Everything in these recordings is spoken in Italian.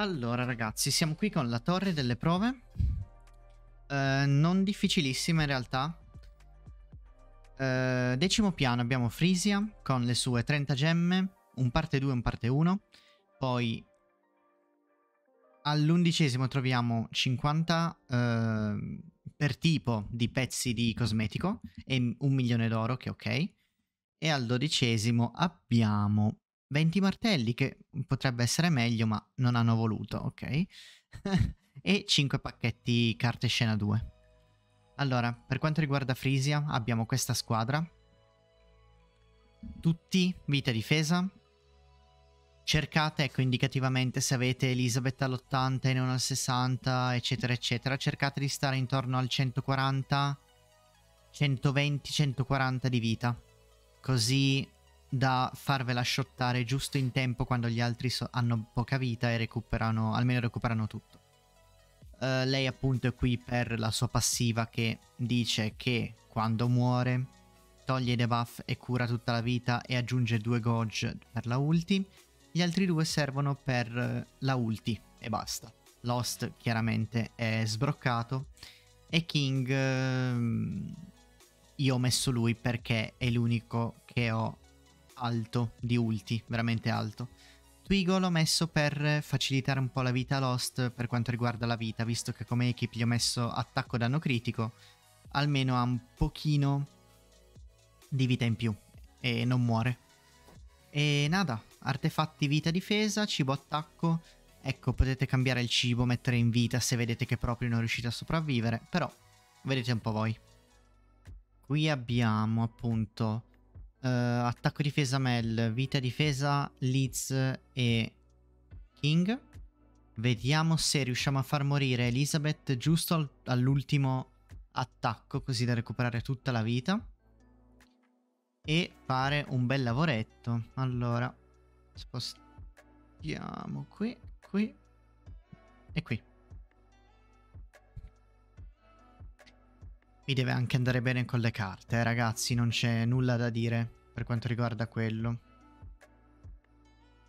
Allora ragazzi, siamo qui con la torre delle prove, non difficilissima in realtà. Decimo piano abbiamo Frisia con le sue 30 gemme, un parte 2 e un parte 1. Poi all'undicesimo troviamo 50 per tipo di pezzi di cosmetico e 1 milione d'oro, che è ok. E al dodicesimo abbiamo 20 martelli, che potrebbe essere meglio ma non hanno voluto, ok. E 5 pacchetti carte scena 2. Allora, per quanto riguarda Frisia abbiamo questa squadra, tutti vita difesa. Cercate, ecco, indicativamente, se avete Elisabeth all'80 e non al 60, eccetera eccetera, cercate di stare intorno al 140, 120, 140 di vita, così da farvela shottare giusto in tempo quando gli altri hanno poca vita e recuperano, almeno recuperano tutto. Lei appunto è qui per la sua passiva, che dice che quando muore toglie i debuff e cura tutta la vita e aggiunge 2 gauge per la ulti. Gli altri 2 servono per la ulti e basta. Lost chiaramente è sbroccato e King io ho messo lui perché è l'unico che ho alto di ulti, veramente alto. Twigol l'ho messo per facilitare un po' la vita a Lost per quanto riguarda la vita, visto che come equip gli ho messo attacco danno critico, almeno ha un pochino di vita in più e non muore. E nada, artefatti vita difesa, cibo attacco. Ecco, potete cambiare il cibo, mettere in vita se vedete che proprio non riuscite a sopravvivere, però vedete un po' voi. Qui abbiamo appunto attacco difesa Mel, vita difesa Leeds e King. Vediamo se riusciamo a far morire Elizabeth giusto all'ultimo attacco, così da recuperare tutta la vita e fare un bel lavoretto. Allora spostiamo qui, qui e qui. Mi deve anche andare bene con le carte, ragazzi, non c'è nulla da dire per quanto riguarda quello.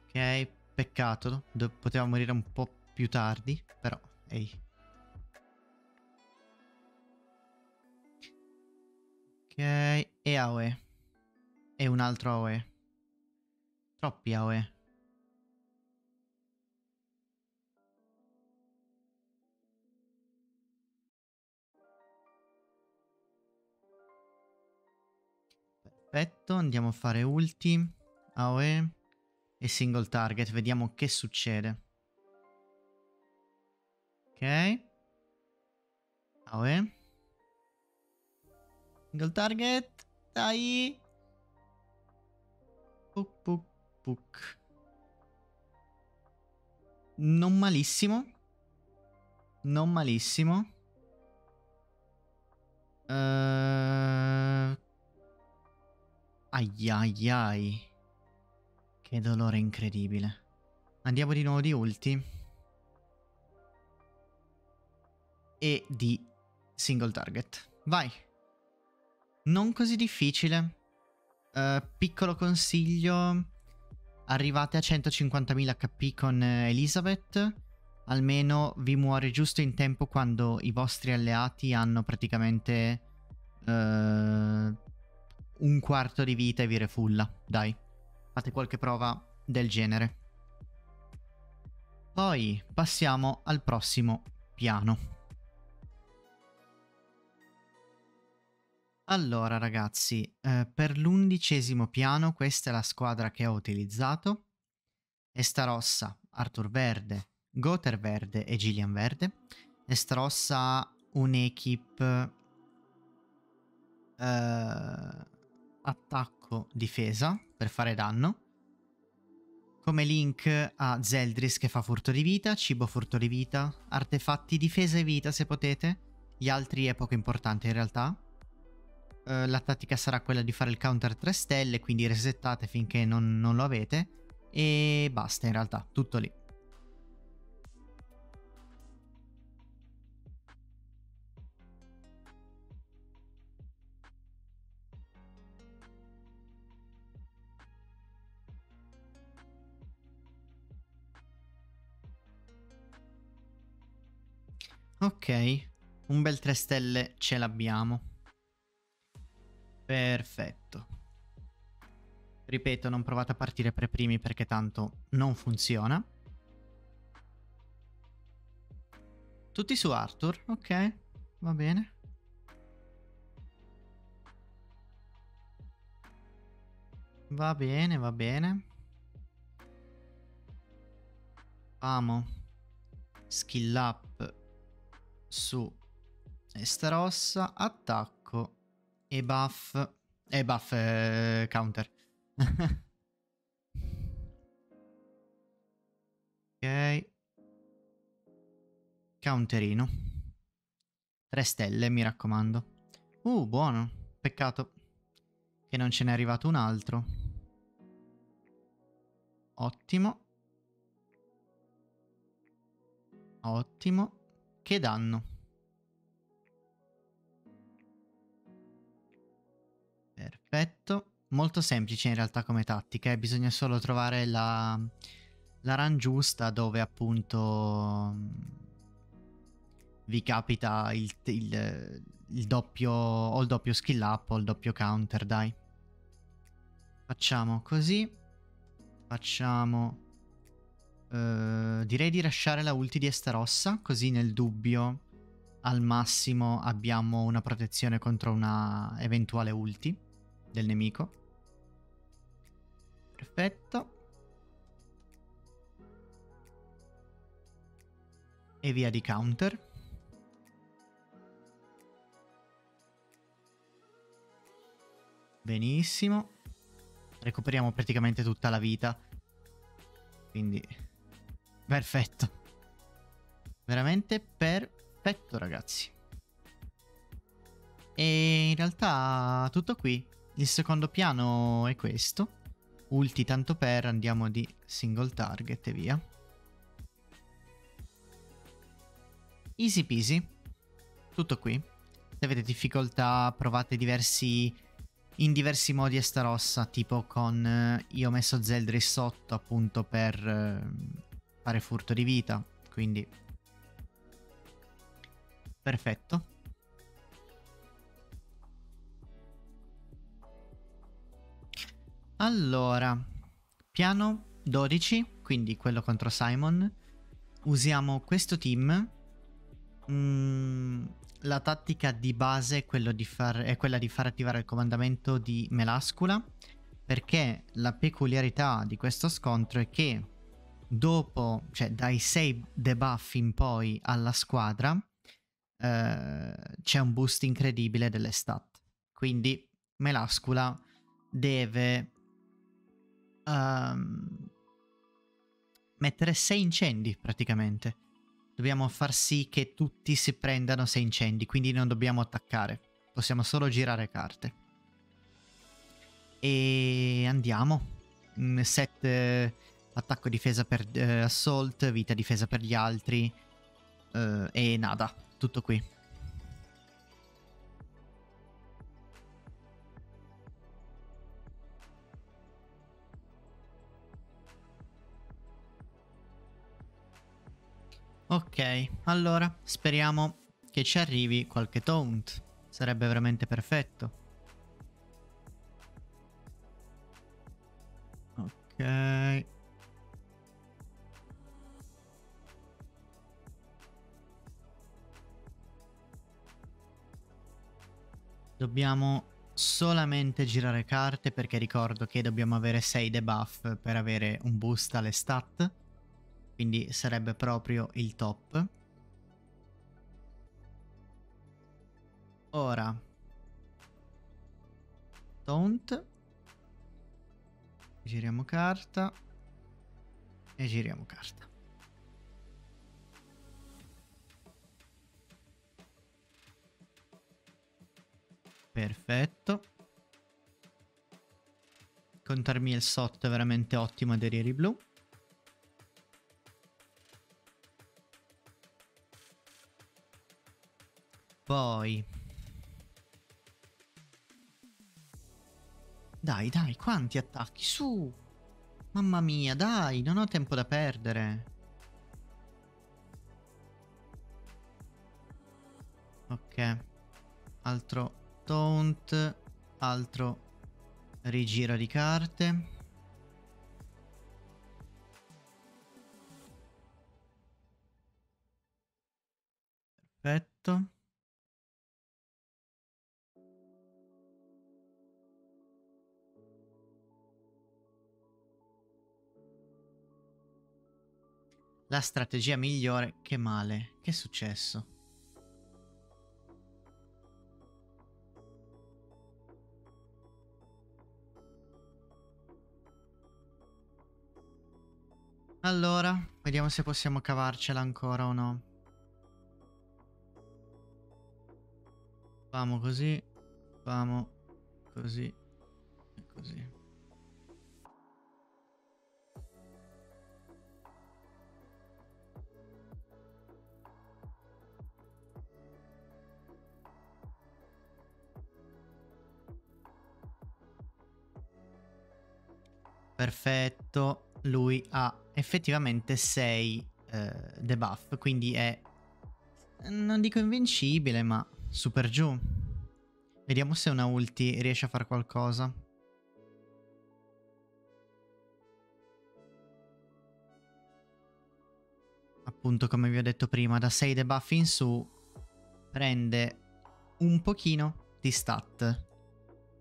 Ok, peccato, poteva morire un po' più tardi, però, ehi. Ok, e AOE. E un altro AOE. Troppi AOE. Perfetto, andiamo a fare ulti, AOE e single target, vediamo che succede. Ok, AOE, single target, dai, puk puk puk. Non malissimo, non malissimo. Ai ai ai, che dolore incredibile. Andiamo di nuovo di ulti e di single target. Vai. Non così difficile. Piccolo consiglio: arrivate a 150.000 HP con Elizabeth, almeno vi muore giusto in tempo quando i vostri alleati hanno praticamente un quarto di vita e vi refulla. Dai, fate qualche prova del genere. Poi passiamo al prossimo piano. Allora ragazzi, per l'undicesimo piano questa è la squadra che ho utilizzato: Estarossa, Artur Verde, Goter Verde e Gillian Verde. Estarossa ha un'equipe attacco difesa per fare danno. Come link a Zeldris, che fa furto di vita, cibo furto di vita, artefatti difesa e vita se potete. Gli altri è poco importante in realtà. La tattica sarà quella di fare il counter 3 stelle, quindi resettate finché non lo avete e basta, in realtà tutto lì. Ok, un bel 3 stelle ce l'abbiamo. Perfetto. Ripeto, non provate a partire per primi perché tanto non funziona. Tutti su Artur, ok, va bene. Va bene, va bene. Famo skill up su Estarossa, attacco e buff. E buff counter. Ok. Counterino. 3 stelle, mi raccomando. Buono. Peccato che non ce n'è arrivato un altro. Ottimo. Ottimo. Che danno. Perfetto. Molto semplice in realtà come tattica. Bisogna solo trovare la run giusta dove appunto vi capita il doppio, o il doppio skill up o il doppio counter, dai. Facciamo così. Facciamo... direi di lasciare la ulti di Estarossa, così nel dubbio al massimo abbiamo una protezione contro una eventuale ulti del nemico. Perfetto. E via di counter. Benissimo. Recuperiamo praticamente tutta la vita. Quindi perfetto. Veramente perfetto, ragazzi. E in realtà tutto qui. Il secondo piano è questo. Ulti tanto per, andiamo di single target e via. Easy peasy. Tutto qui. Se avete difficoltà provate in diversi modi Estarossa, tipo con... io ho messo Zeldris sotto appunto per fare furto di vita, quindi... perfetto. Allora, piano 12, quindi quello contro Simon. Usiamo questo team. La tattica di base è quella di far attivare il comandamento di Melascula, perché la peculiarità di questo scontro è che dopo, cioè dai 6 debuff in poi alla squadra, c'è un boost incredibile delle stat. Quindi Melascula deve mettere 6 incendi praticamente. Dobbiamo far sì che tutti si prendano 6 incendi, quindi non dobbiamo attaccare. Possiamo solo girare carte. E andiamo. 7 attacco difesa per assault, vita difesa per gli altri e nada. Tutto qui. Ok, allora, speriamo che ci arrivi qualche taunt. Sarebbe veramente perfetto. Ok. Dobbiamo solamente girare carte perché ricordo che dobbiamo avere 6 debuff per avere un boost alle stat. Quindi sarebbe proprio il top. Ora. Taunt. Giriamo carta. E giriamo carta. Perfetto. Contarmi il sotto è veramente ottimo dei riri blu. Poi dai, quanti attacchi? Su! Mamma mia, dai, non ho tempo da perdere. Ok. Altro taunt. Altro rigira di carte. Perfetto. La strategia migliore, che male, che è successo? Allora, vediamo se possiamo cavarcela ancora o no. Famo così e così. Perfetto, lui ha effettivamente 6 debuff, quindi è, non dico invincibile, ma super giù. Vediamo se una ulti riesce a fare qualcosa. Appunto, come vi ho detto prima, da 6 debuff in su prende un pochino di stat,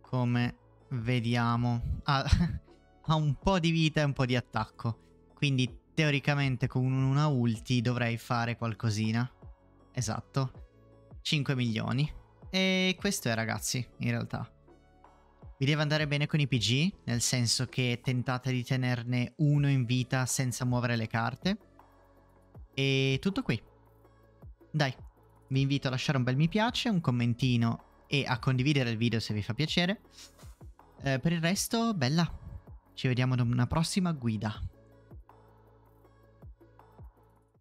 come vediamo. Ah... ha un po' di vita e un po' di attacco. Quindi teoricamente con una ulti dovrei fare qualcosina. Esatto. 5 milioni. E questo è, ragazzi, in realtà. Vi deve andare bene con i PG, nel senso che tentate di tenerne uno in vita senza muovere le carte. E tutto qui. Dai, vi invito a lasciare un bel mi piace, un commentino e a condividere il video se vi fa piacere. Per il resto, bella. Ci vediamo ad una prossima guida.